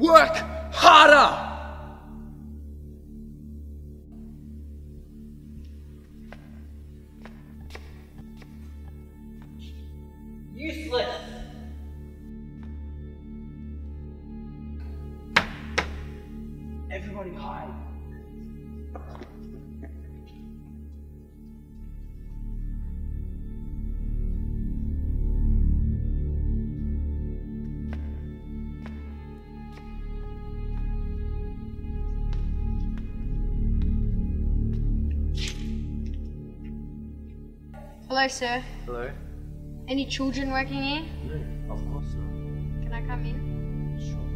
Work harder! Useless! Everybody hide. Hello, sir. Hello. Any children working here? No, of course not. Can I come in? Sure.